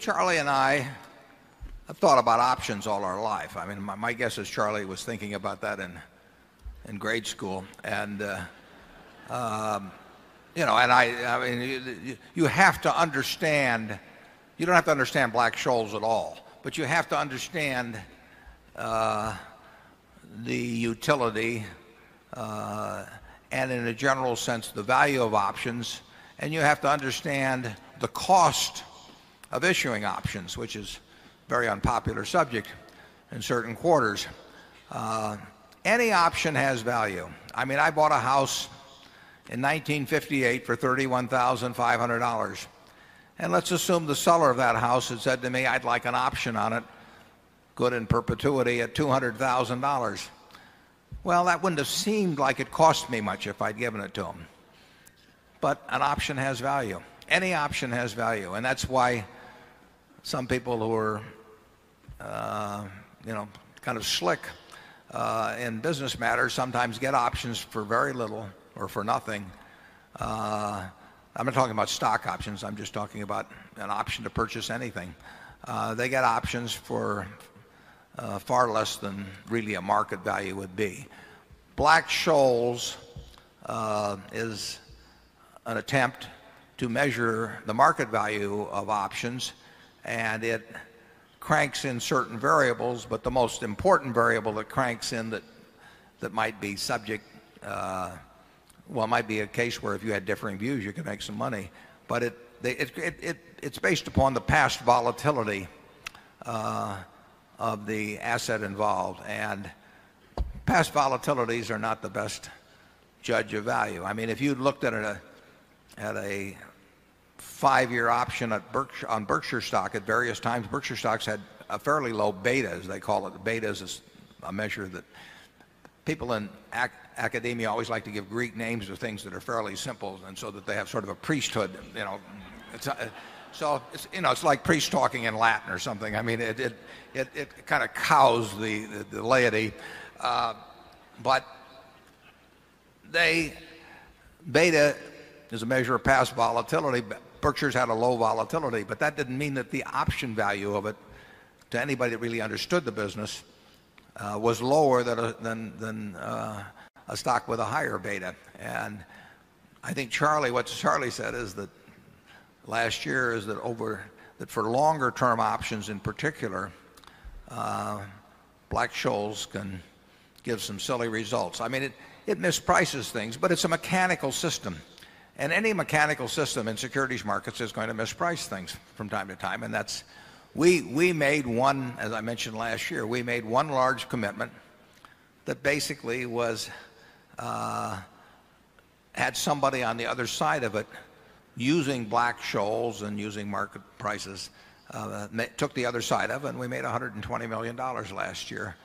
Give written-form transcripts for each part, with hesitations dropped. Charlie and I have thought about options all our life. I mean, my guess is Charlie was thinking about that in grade school. And, you know, and I mean, you have to understand, you don't have to understand Black-Scholes at all, but you have to understand the utility and, in a general sense, the value of options, and you have to understand the cost of issuing options, which is a very unpopular subject in certain quarters. Any option has value. I mean, I bought a house in 1958 for $31,500. And let's assume the seller of that house had said to me, I'd like an option on it, good in perpetuity, at $200,000. Well, that wouldn't have seemed like it cost me much if I'd given it to him. But an option has value. Any option has value. And that's why some people who are, you know, kind of slick in business matters sometimes get options for very little or for nothing. I'm not talking about stock options. I'm just talking about an option to purchase anything. They get options for far less than really a market value would be. Black-Scholes is an attempt to measure the market value of options, and it cranks in certain variables, but the most important variable that cranks in that might be subject, well, it might be a case where if you had differing views you could make some money, but it's based upon the past volatility of the asset involved, and past volatilities are not the best judge of value. I mean, if you looked at a five-year option on Berkshire stock at various times. Berkshire stocks had a fairly low beta, as they call it. Beta is a measure that people in academia always like to give Greek names to things that are fairly simple, and so that they have sort of a priesthood. You know, it's like priests talking in Latin or something. I mean, it kind of cows the laity, but beta is a measure of past volatility. Berkshire's had a low volatility, but that didn't mean that the option value of it, to anybody that really understood the business, was lower than a stock with a higher beta. And I think what Charlie said is that last year is that for longer-term options in particular, Black-Scholes can give some silly results. I mean, it misprices things, but it's a mechanical system. And any mechanical system in securities markets is going to misprice things from time to time. And that's, we made one, as I mentioned last year, we made one large commitment that basically was, had somebody on the other side of it using Black-Scholes and using market prices, took the other side of it, and we made $120 million last year.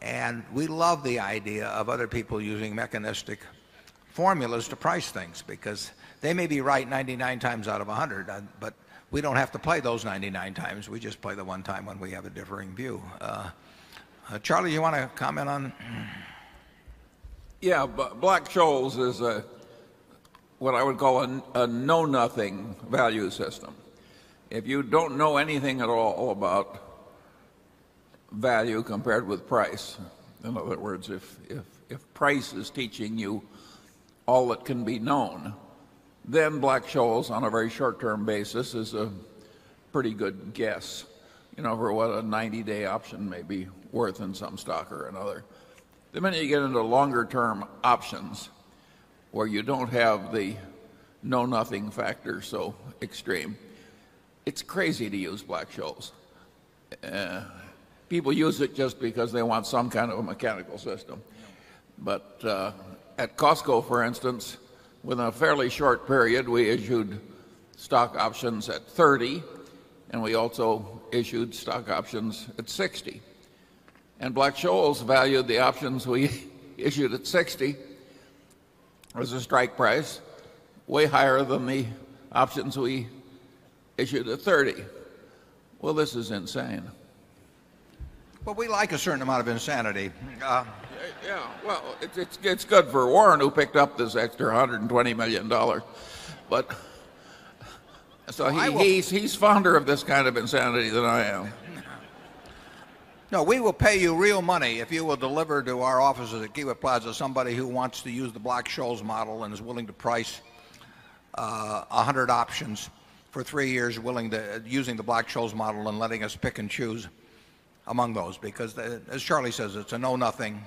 And we love the idea of other people using mechanistic formulas to price things, because they may be right 99 times out of 100, but we don't have to play those 99 times. We just play the one time when we have a differing view. Charlie, you want to comment on? Yeah, Black-Scholes is what I would call a know-nothing value system. If you don't know anything at all about value compared with price, in other words, if price is teaching you all that can be known, then Black-Scholes on a very short-term basis is a pretty good guess, you know, for what a 90-day option may be worth in some stock or another. The minute you get into longer-term options where you don't have the know-nothing factor so extreme, it's crazy to use Black-Scholes. People use it just because they want some kind of a mechanical system. But at Costco, for instance, within a fairly short period, we issued stock options at 30, and we also issued stock options at 60. And Black-Scholes valued the options we issued at 60 as a strike price, way higher than the options we issued at 30. Well, this is insane. But we like a certain amount of insanity. Yeah, well, it's good for Warren, who picked up this extra $120 million. But So he's fonder of this kind of insanity than I am. No, we will pay you real money if you will deliver to our offices at Keywood Plaza somebody who wants to use the Black-Scholes model and is willing to price 100 options for 3 years, willing to using the Black-Scholes model and letting us pick and choose among those, because as Charlie says, it's a know-nothing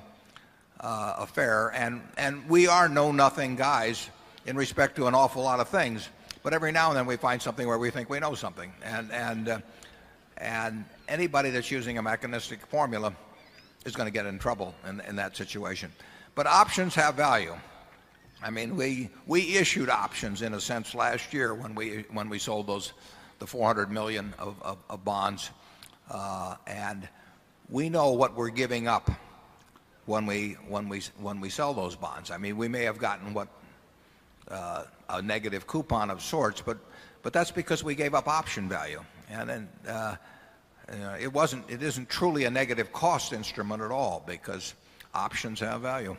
affair, and we are know-nothing guys in respect to an awful lot of things. But every now and then we find something where we think we know something, and anybody that's using a mechanistic formula is going to get in trouble in that situation. But options have value. I mean, we issued options in a sense last year when we sold the $400 million of bonds, and we know what we're giving up when we sell those bonds. I mean, we may have gotten what a negative coupon of sorts, but that's because we gave up option value, and then it isn't truly a negative cost instrument at all, because options have value.